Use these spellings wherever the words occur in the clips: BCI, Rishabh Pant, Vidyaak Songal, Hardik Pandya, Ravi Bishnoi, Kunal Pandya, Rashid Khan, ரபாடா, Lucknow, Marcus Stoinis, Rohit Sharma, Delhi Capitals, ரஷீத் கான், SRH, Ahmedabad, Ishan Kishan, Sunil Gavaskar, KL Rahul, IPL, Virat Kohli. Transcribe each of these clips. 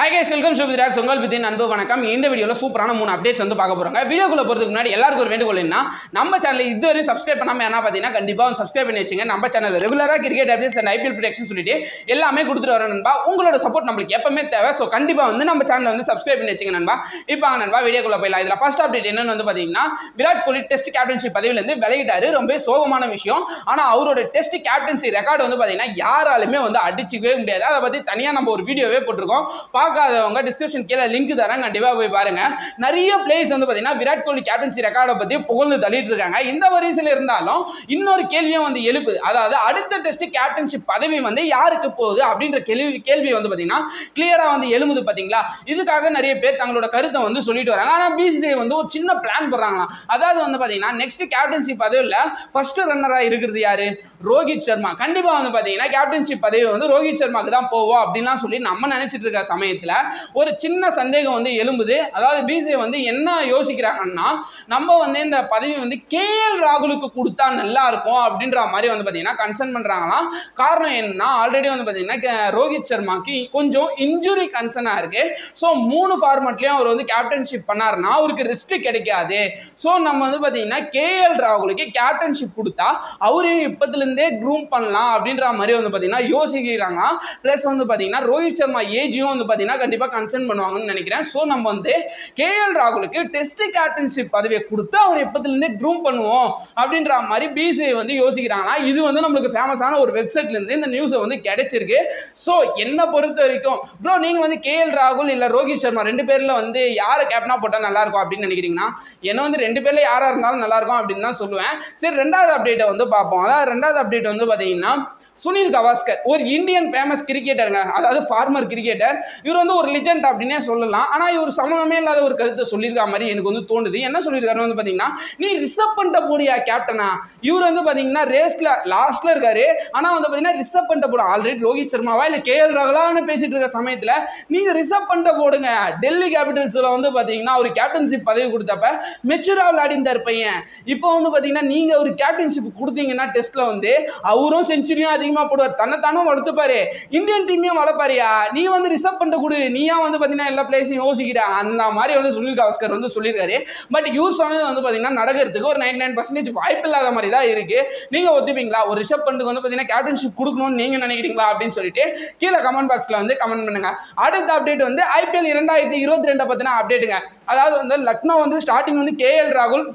Hi guys, welcome to Vidyaak Songal within Anbu Vanakkam. In this video, we will see three updates. In this video, our channel, if you subscribe to our channel, subscribe to our channel. Regular cricket updates and IPL predictions, all support so our channel, subscribe to our video. The first update is Virat Kohli Test Captainship. Our Test Captaincy record video. The description link and devour baranga. Naria plays on the Badina, Virat Kohli captaincy record of the Pogol the lead Ranga. In the reason long, in no Kelvin on the Yellow, other test captainship Padavi on the Yarko, Abdin Kelvin on the Badina, clear on the Yellow Patingla. Is the Kaganari Petanglo Karita on the Solidorana, busy on the China plan Baranga. Other on the Badina, next captaincy Padula, first runner I regret Rohit Sharma, Kandiba on the Badina, captaincy Padu on the Rohit Sharma, Pova, Abdina Sulin, Amman and Chitrika Same. ஒரு சின்ன சந்தேகம் வந்து எழும்புது அதாவது PC வந்து என்ன யோசிக்கறாங்கன்னா நம்ம வந்து இந்த பதவி வந்து கேஎல் ராகுலுக்கு கொடுத்தா நல்லா இருக்கும் அப்படின்ற மாதிரி வந்து பாத்தீங்கன்னா கன்சர்ன் பண்றாங்கலாம் காரணம் என்னன்னா ஆல்ரெடி வந்து பாத்தீங்கன்னா ரோஹித் சர்மாக்கு கொஞ்சம் இன்ஜூரி கன்சர்னா இருக்கு சோ மூணு ஃபார்மட்லயும் அவர் வந்து கேப்டன்ஷிப் பண்ணாருனா அவருக்கு ரிஸ்க் கிடைக்காது சோ நம்ம வந்து பாத்தீங்கன்னா கேஎல் ராகுலுக்கு கேப்டன்ஷிப் கொடுத்தா அவரையும் இப்பத்துல இருந்தே க்ரூம் பண்ணலாம் அப்படின்ற மாதிரி வந்து பாத்தீங்கன்னா யோசிக்கறாங்க பிளஸ் வந்து பாத்தீங்கன்னா ரோஹித் சர்மா ஏஜியும் வந்து Kandipa concern Manangan and Gran, so Namande, KL Ragulke, Test Captainship, Padavi Kurta, or Patil Groom Pano, Abdindra, Mari Bise, on the Yosigana, either one of the famous on our website, and then the news on the Catechirge. So Yena Puerto Rico, Browning on the KL Ragul, Rohit Sharma, Rendipella, on the Yara Capna Potan Alargo Abdin and Girina, Yenon the Rendipella Yara Nalargo Abdina Sulu, say Renda update on the Papa, Renda update on the Badina. Sunil Gavaskar, one Indian famous cricketer, another farmer cricketer, you don't know legend of Dina Solana, and you Samamela or Solirga Marie and Gundutundi, and Solirga Padina, need Rishabh Pant Puria Captaina, you run the Padina, race last Largare, and on the Padina Rishabh Pant already, Rohit Sharma, while KL Raghavan and Pesi to the Sametla, need Rishabh Pant Podanga, Delhi Capitals on the Padina, or captainship Padu Gurtapa, Matura Ladin their Payan, Ipon the Padina, Ning or captainship Kurding and a Tesla on there, Auro Century. தன்னதானோ வளர்த்துபாரு Indian டீமையும் வளர்ப்பாரியா நீ வந்து reserve பண்ண குடு நீயா வந்து பாத்தீங்கன்னா எல்லா பிளேஸையும் யோசிக்கிற அந்த மாதிரி வந்து சுனில் கவாஸ்கர் வந்து சொல்லிருக்காரு பட் யூஸ் வந்து பாத்தீங்கன்னா நடக்கிறதுக்கு ஒரு 99% வாய்ப்பு இல்லாத மாதிரி தான் இருக்கு நீங்க ஒத்துப்பீங்களா ஒரு ரிசர்வ் பண்ணுக்கு வந்து பாத்தீங்கன்னா கேப்டன்ஷிப் கொடுக்கணும் நீங்க நினைக்கிறீங்களா அப்படினு சொல்லிட்டு கீழ கமெண்ட் பாக்ஸ்ல வந்து கமெண்ட் பண்ணுங்க அடுத்த அப்டேட் வந்து ஐபிஎல் 2022 பத்தின அப்டேட்ங்க அதாவது வந்து லக்னோ வந்து ஸ்டார்டிங் வந்து கேஎல் ராகுல்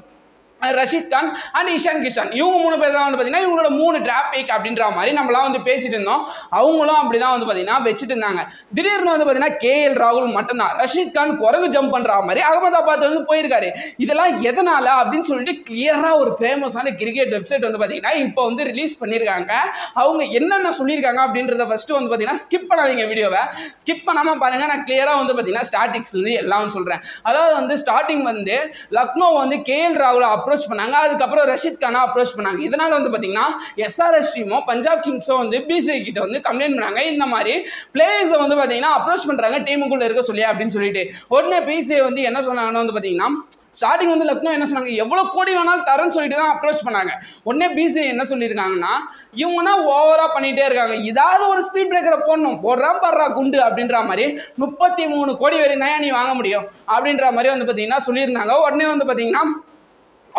Rashid Khan and Ishan Kishan. You moon Pedra on the Padina, you got a moon draft pick up in Dramari, Namala on the Pace it in no, Aumula Brida on the Padina, Vechitananga. Did you know the Padina, KL Rahul Matana, Rashid Khan, Koraga jump on Ramari, Ahmedabad on the Poirgare. Idala Yedanala, Abdin Sulti, Cleara or famous on a cricket website on the Padina, impound the release Paniranga, how Yenana Suliranga didn't the first on the Padina, skip Pananga video, skip Panama Paranga, Cleara on the Padina, statics in the Lounge Sultra. Other than the starting one there, Lucknow on the KL Rahul. Approach பண்ணாங்க அதுக்கு அப்புறம் ரஷீத் கான் approach பண்ணாங்க இதனால வந்து பாத்தீங்கன்னா SRH demo Punjab கிங்ஸோ வந்து BCI கிட்ட வந்து கம்ப்ளைன்ட் பண்ணாங்க இந்த மாதிரி பிளேயர்ஸ் வந்து பாத்தீங்கன்னா அப்ரோச் பண்றாங்க டீமுக்குள்ள இருக்க சொல்லி அப்படினு சொல்லிட்டு உடனே BCI வந்து என்ன சொன்னாங்கன்னா வந்து பாத்தீங்கன்னா Starting on the Lucknow and Yavolo Kodiana, Taran Solidana approach Panaga. One BC and Solidana, you wanna over up on it, Yada or speed breaker upon them, or Rampara Gundu Abdindra Mare, Nupati Moon, Kodi Nayani Wangamudio, Abdindra Mare on the Padina, Solidana, or Name on the Padina.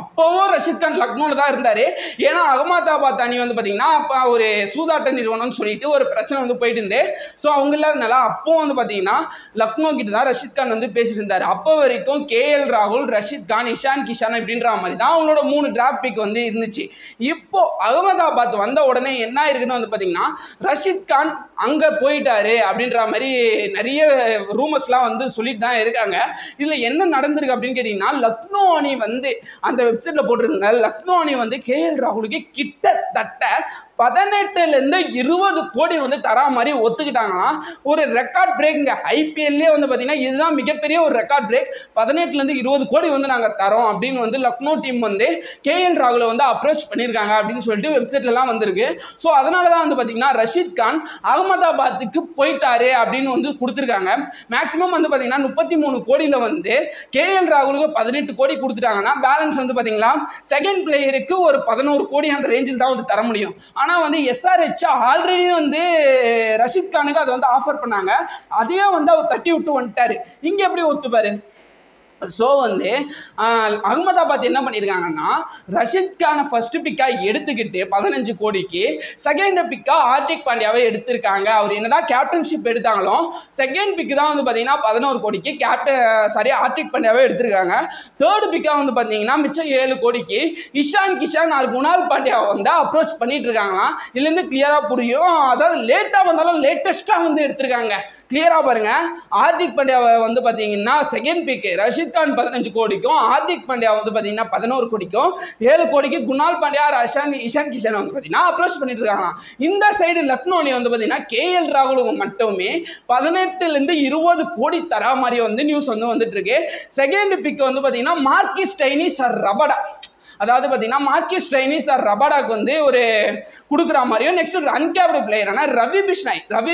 அப்போ ரஷீத் கான் லக்னோல தான் இருந்தாரு ஏனா அகமதாபாத் அணி வந்து பாத்தீங்கன்னா அப்ப ஒரு சூதாட்ட நிறுவனம்னு சொல்லிட்டு ஒரு பிரச்சனை வந்து போயிட்டு இருந்தே சோ அவங்களால அப்போ வந்து பாத்தீங்கன்னா லக்னோ கிட்ட தான் ரஷீத் கான் வந்து பேசிட்டு இருந்தாரு அப்ப வரைக்கும் கேஎல் ராகுல் ரஷீத் கான் இஷான் கிஷான் அப்படின்ற மாதிரி தான் அவங்களோட மூணு டிராஃப்ட் பிக் வந்து இருந்துச்சு இப்போ அகமதாபாத் வந்த உடனே என்ன ஆயிருக்குன்னு வந்து பாத்தீங்கன்னா ரஷீத் கான் அங்க போயிட்டாரு அப்படின்ற மாதிரி நிறைய ரூமர்ஸ்லாம் வந்து சொல்லிட்டு தான் இருக்காங்க இதுல என்ன நடந்துருக்கு அப்படினு கேட்டினா லக்னோ அணி வந்து அந்த website போட்டுருங்க லக்னோ அணி வந்து கேஎல் ராகுலுக்கு கிட்டத்தட்ட 18 ல இருந்து 20 கோடி வந்து தரா மாதிரி ஒத்துக்கிட்டாங்களா ஒரு ரெக்கார்ட் பிரேக்ங்க ஐபிஎல் லே வந்து பாத்தீங்கன்னா இதுதான் மிகப்பெரிய ஒரு ரெக்கார்ட் பிரேக் 18 ல இருந்து 20 கோடி வந்து நாங்க தரோம் அப்படினு வந்து லக்னோ டீம் வந்து கேஎல் ராகுல வந்து அப்ரோச் பண்ணிருக்காங்க அப்படினு சொல்லிட்டு வெப்சைட்ல எல்லாம் வந்திருக்கு சோ அதனால தான் வந்து பாத்தீங்கன்னா ரஷீத் கான் அகமதாபாத்துக்கு போயிட்டாரே அப்படினு வந்து கொடுத்திருக்காங்க மேக்ஸिमम வந்து பாத்தீங்கன்னா 33 கோடியில வந்து கேஎல் ராகுலுக்கு 18 கோடி கொடுத்துட்டாங்கன்னா பேலன்ஸ் வந்து பாத்தீங்களா செகண்ட் பிளேயருக்கு ஒரு 11 கோடி அந்த ரேஞ்சில தான் வந்து தர முடியும் ஆனால் வந்து SRH ஆல்ரெடி வந்து ரஷித் கானுக்கு அதை வந்து ஆஃபர் பண்ணாங்க, அதையே வந்து அவர் தட்டி விட்டு வந்துட்டார். இங்கே எப்படி ஒத்துப்பார்? ஸோ வந்து அகமதாபாத் என்ன பண்ணியிருக்காங்கன்னா ரஷித் கானை ஃபஸ்ட்டு பிக்காக எடுத்துக்கிட்டு 15 கோடிக்கு செகண்ட் பிக்காக ஹார்திக் பாண்டியாவை எடுத்திருக்காங்க. அவர் என்னதான் கேப்டன்ஷிப் எடுத்தாலும் செகண்ட் பிக்கு தான் வந்து பார்த்தீங்கன்னா 11 கோடிக்கு ஹார்திக் பாண்டியாவை எடுத்திருக்காங்க. தேர்டு பிக்காக வந்து பார்த்தீங்கன்னா மிச்சம் 7 கோடிக்கு இஷான் கிஷான் அது குணால் பாண்டியாவை வந்து அப்ரோச் பண்ணிட்டு இருக்காங்களாம். இதுலேருந்து கிளியராக புரியும், அதாவது லேட்டாக வந்தாலும் லேட்டஸ்ட்டாக வந்து எடுத்திருக்காங்க. கிளியராக பாருங்கள், ஹார்திக் பாண்டியாவை வந்து பார்த்தீங்கன்னா செகண்ட் பிக்கு ரஷித் கான் 15 கோடிக்கும் ஹார்திக் பாண்டியா வந்து பார்த்தீங்கன்னா 11 கோடிக்கும் 7 கோடிக்கு குணால் பாண்டியா இஷான் கிஷன் வந்து பார்த்தீங்கன்னா அப்ரோச் பண்ணிட்டு இருக்காங்க. இந்த சைடு லக்னோ வந்து பார்த்தீங்கன்னா KL ராகுலுக்கு மட்டுமே 18லேருந்து 20 கோடி தரா மாதிரி வந்து நியூஸ் வந்து வந்துட்டு இருக்கு. செகண்ட் பிக் வந்து பார்த்தீங்கன்னா மார்கஸ் ஸ்டொயினிஸ் ரபடா, அதாவது பார்த்தீங்கன்னா மார்கஸ் ஸ்டொயினிஸ் ரபாடாக்கு வந்து ஒரு கொடுக்குற மாதிரியும், நெக்ஸ்ட் ஒரு அன்கேப்டு பிளேயரான ரவி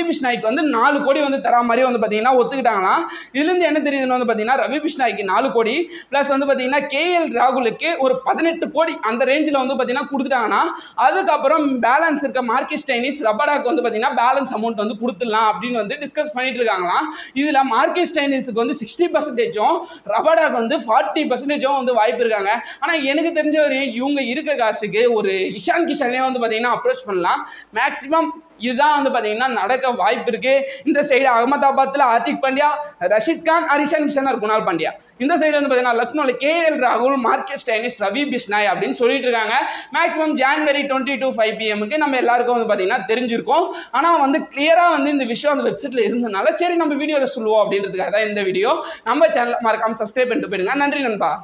பிஷ்னாய்க்கு வந்து 4 கோடி வந்து தரா மாதிரி வந்து பார்த்தீங்கன்னா ஒத்துக்கிட்டாங்கன்னா. இதுலேருந்து என்ன தெரியுதுன்னு வந்து பார்த்தீங்கன்னா ரவி பிஷ்னாய்க்கு 4 கோடி ப்ளஸ் வந்து பார்த்தீங்கன்னா KL ராகுலுக்கு ஒரு 18 கோடி அந்த ரேஞ்சில் வந்து பார்த்தீங்கன்னா கொடுத்துட்டாங்கன்னா, அதுக்கப்புறம் பேலன்ஸ் இருக்க மார்கஸ் ஸ்டொயினிஸ் ரபாடாக்கு வந்து பார்த்தீங்கன்னா பேலன்ஸ் அமௌண்ட் வந்து கொடுத்துடலாம் அப்படின்னு வந்து டிஸ்கஸ் பண்ணிட்டு இருக்காங்களாம். இதில் மார்கஸ் ஸ்டொயினிஸுக்கு வந்து 60%ம் ரபாடாக்கு வந்து 40%ம் வந்து வாய்ப்பு இருக்காங்க. ஆனால் எனக்கு தெரிஞ்ச இவங்க இருக்க காசுக்கு ஒரு இஷான் கிஷானே வந்து பாத்தீங்கன்னா அப்ரோச் பண்ணலாம். மேக்ஸிமம் இதுதான் வந்து பார்த்தீங்கன்னா நடக்க வாய்ப்பு இருக்கு. இந்த சைடு அகமதாபாத்தில் ஹார்திக் பாண்டியா, ரஷித் கான், இஷான் கிஷன், குணால் பாண்டியா. இந்த சைடு வந்து பார்த்தீங்கன்னா லக்னோவில் KL ராகுல், மார்கஸ் ஸ்டொயினிஸ், ரவி பிஷ்னாய் அப்படின்னு சொல்லிட்டு இருக்காங்க. மேக்ஸிமம் ஜான்வரி 22 5 PM நம்ம எல்லாருக்கும் வந்து பார்த்தீங்கன்னா தெரிஞ்சிருக்கும். ஆனால் வந்து கிளியராக வந்து இந்த விஷயம் அந்த வெப்சைட்டில் இருந்ததுனால சரி நம்ம வீடியோவில் சொல்லுவோம் அப்படின்றதுக்காக தான் இந்த வீடியோ. நம்ம சேனல் மறக்காமல் சப்ஸ்கிரைப் பண்ணிட்டு போயிடுங்க. நன்றி நண்பா.